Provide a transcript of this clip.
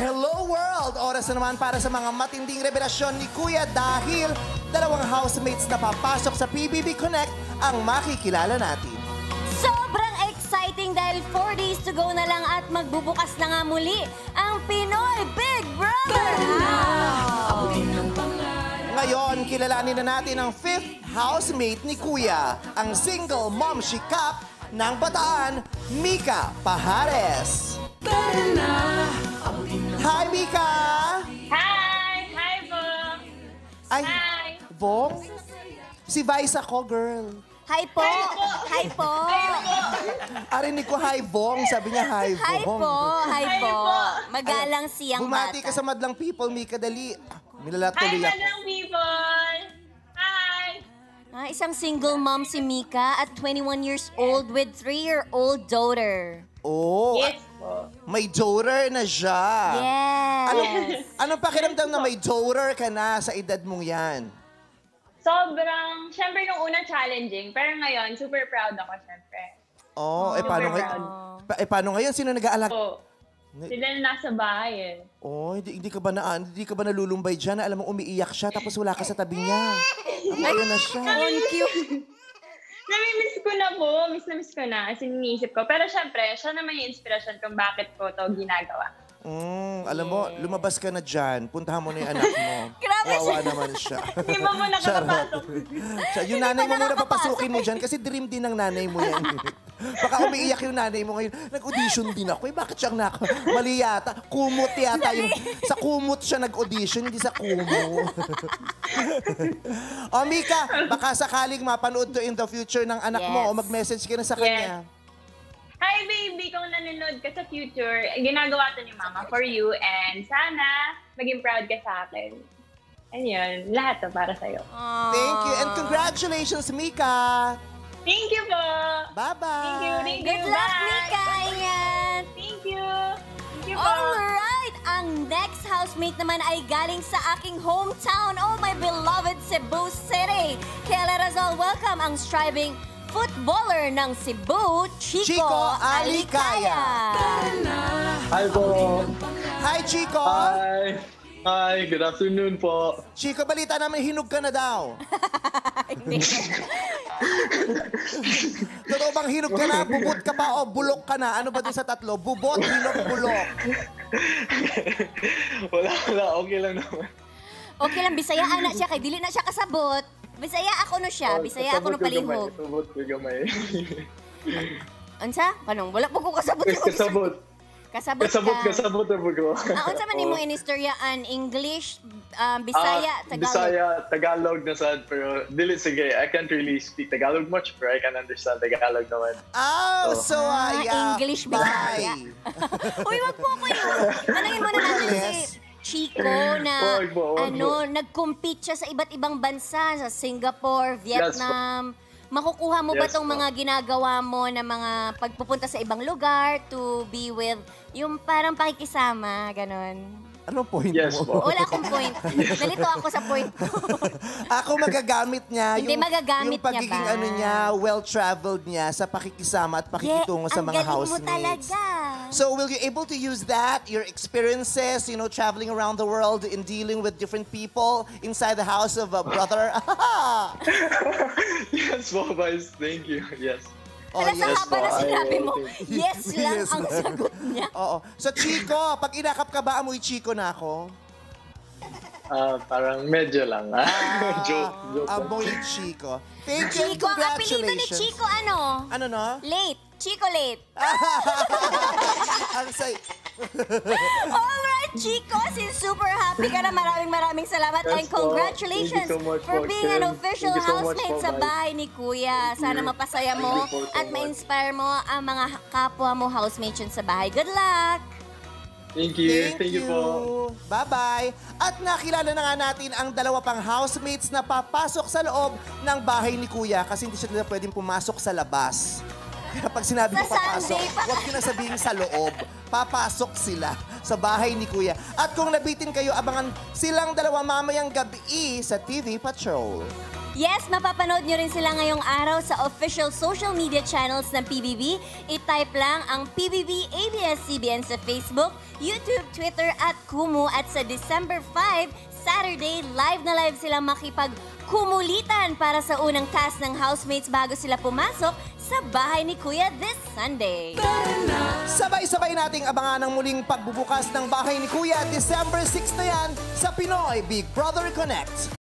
Hello World! Oras na naman para sa mga matinding revelasyon ni Kuya dahil dalawang housemates na papasok sa PBB Connect ang makikilala natin. Sobrang exciting dahil 4 days to go na lang at magbubukas na nga muli ang Pinoy Big Brother! Ngayon, kilalanin na natin ang 5th housemate ni Kuya, ang single mom she cap ng Bataan, Mika Pajares. Hi, Mika! Hi! Hi, Bong! Ay, hi! Bong? Si Vice ako, girl. Hi po! Hi po! Arinig ko, hi, Bong. Sabi niya, hi, Bong. Hi po! Hi po! Magalang siyang bata. Bumati ka sa madlang people, Mika. Dali. Nilalatuloy ako. Hi, madlang people! Hi! Ah, isang single mom si Mika at 21 years old with 3-year-old daughter. Oh! Yes. May daughter na siya. Yes. Anong pakiramdam na may daughter ka na sa edad mong yan? Sobrang, syempre nung unang challenging, pero ngayon, super proud ako, syempre. Oh, eh paano ngayon? Eh paano ngayon? Sino nag-aalaga? Oh, sila na nasa bahay eh. Oh, hindi ka ba nalulumbay dyan na alam mo umiiyak siya tapos wala ka sa tabi niya? Ayun na siya. Cute. Nami-miss ko na po. Miss ko na. As in, iniisip ko. Pero syempre, siya naman yung inspiration kung bakit ko ito ginagawa. Alam mo, lumabas ka na dyan. Puntahan mo na yung anak mo. Grabe siya. Wawa naman siya. Hindi mo muna nakapasok. Yung nanay mo muna papasukin mo dyan kasi dream din ng nanay mo yan. Baka umiiyak yung nanay mo ngayon. Nag-audition din ako. Eh, bakit siyang mali yata. Kumot yata. Sa kumot siya nag-audition, hindi sa kumo. O, Mika, baka sakaling mapanood to in the future ng anak mo o mag-message ka na sa kanya. Hi, baby! Kung nanonood ka sa future, ginagawa to ni Mama for you and sana maging proud ka sa akin. And yun, lahat to para sa'yo. Thank you and congratulations, Mika! Thank you po! Bye-bye! Thank you, thank you! Good luck, Mika! Thank you! Thank you po! Alright! Ang next housemate naman ay galing sa aking hometown, oh my beloved Cebu City! Kaya let us all welcome ang striving footballer ng Cebu, Chico Alicano. Hi po. Hi, Chico. Hi. Hi, good afternoon po. Chico, balita namin hinug ka na daw. Hindi. Totoo bang hinug ka na? Bubot ka pa o bulok ka na? Ano ba doon sa tatlo? Bubot, hinug, bulok. Wala. Okay lang naman. Okay lang, Bisayaan na siya kay dili na siya kasabot. Bisaya ako no siya, Bisaya ako no palihog. Sabot ko gamay. Unsa? Kanong wala po ko kasabot. Kasabot. Kasabot. Kasabot ko. Unsa man nimo inistoryaan English, Bisaya, Tagalog? Bisaya, Tagalog na sad pero dili sige, I can't really speak Tagalog much pero I can understand Tagalog naman. Oh, so English Bisaya. Uy, wag po kayo. Anangin mo na natin si Chico na nag-compete siya sa iba't ibang bansa, sa Singapore, Vietnam. Makukuha mo ba itong mga ginagawa mo na mga pagpupunta sa ibang lugar to be with yung parang pakikisama, ganon? Ano point mo? Wala akong point. Nalito ako sa point ko. Ako magagamit niya. Hindi, magagamit niya ba? Yung pagiging ano niya, well-traveled niya sa pakikisama at pakikitungo sa mga housemates. Ang galing mo talaga. So will you able to use that, your experiences, you know, traveling around the world and dealing with different people inside the house of a brother? Yes, boys. Thank you. Yes. Kala sa haba na sinabi mo, yes lang ang sagot niya. Oo. So, Chico, pag inakap ka ba, amoy Chico na ako? Parang medyo lang. Joke. Amoy Chico. Thank you, congratulations. Chico, ang apelido ni Chico, ano? Ano no? Late. Chico late. Ang say. Alright, Chico, since super happy ka na, maraming salamat and congratulations for being an official housemate sa bahay ni Kuya. Sana mapasaya mo at ma-inspire mo ang mga kapwa mo housemates sa bahay. Good luck! Thank you. Thank you po. Bye-bye. At nakilala na nga natin ang dalawa pang housemates na papasok sa loob ng bahay ni Kuya kasi hindi siya pwedeng pumasok sa labas. Kapag sinabi mo papasok, huwag ko na sabihin sa loob. Papasok sila sa bahay ni Kuya. At kung nabitin kayo, abangan silang dalawa mamayang gabi sa TV Patrol. Yes, mapapanood nyo rin sila ngayong araw sa official social media channels ng PBB. I-type lang ang PBB ABS-CBN sa Facebook, YouTube, Twitter at Kumu. At sa December 5, Saturday, live na live silang makipagkumulitan para sa unang cast ng housemates bago sila pumasok sa bahay ni Kuya this Sunday. Sabay-sabay nating abangan ang muling pagbubukas ng bahay ni Kuya December 6 na yan sa Pinoy Big Brother Connect.